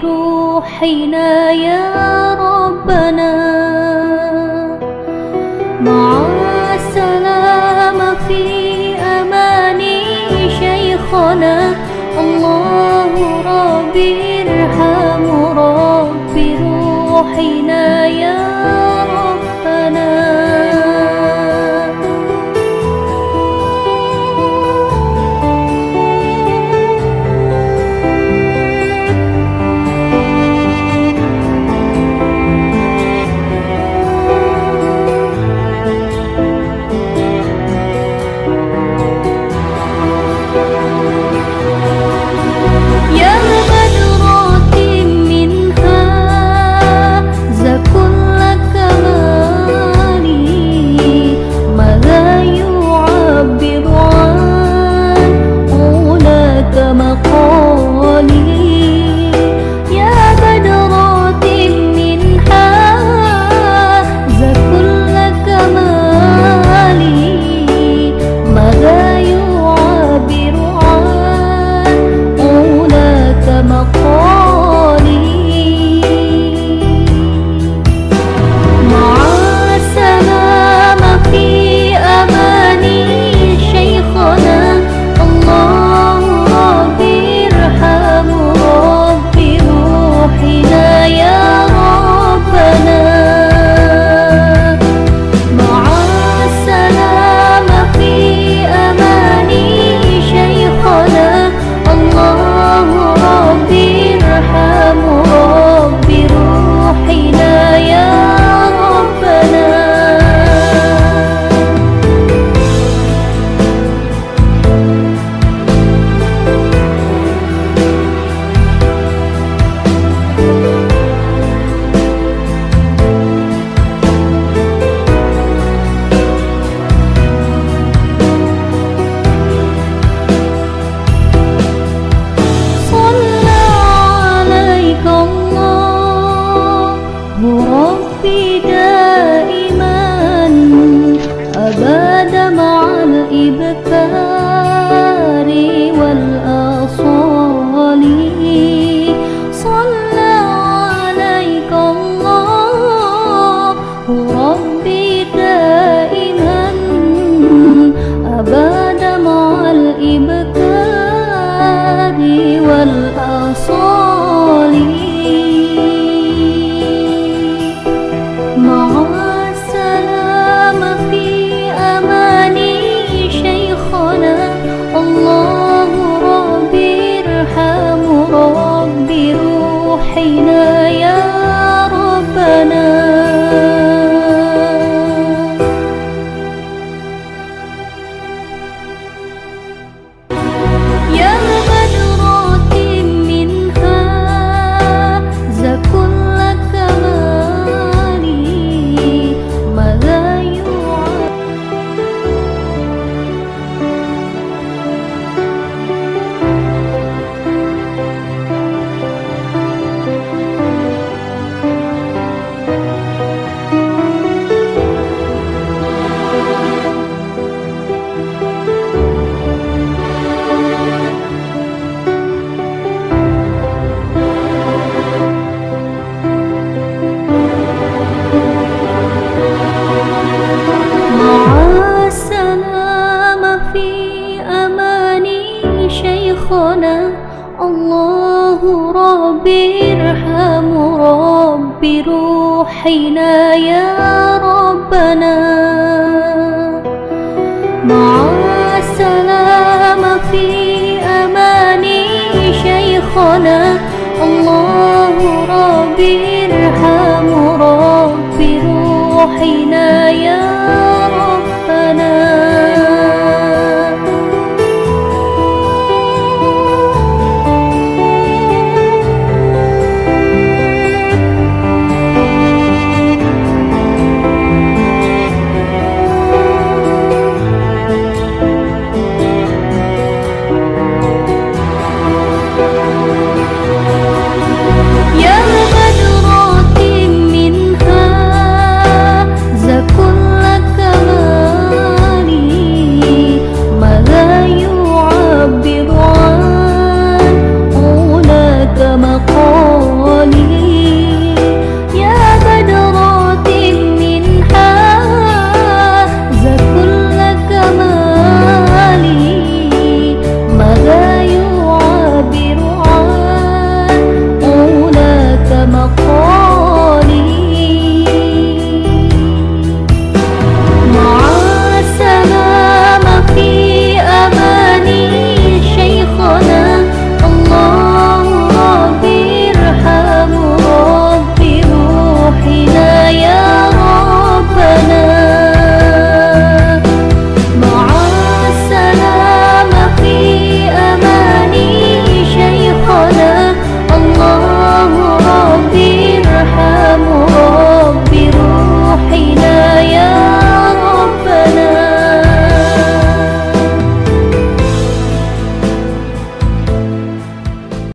Ruhina ya Rabbana ma'a salama fi amani shaykhana Allahu Rabbi irhamu Rabbi ruhina ya Rabbana. Allahu Rabbi irhamu Rabbi ruhina ya Rabbana.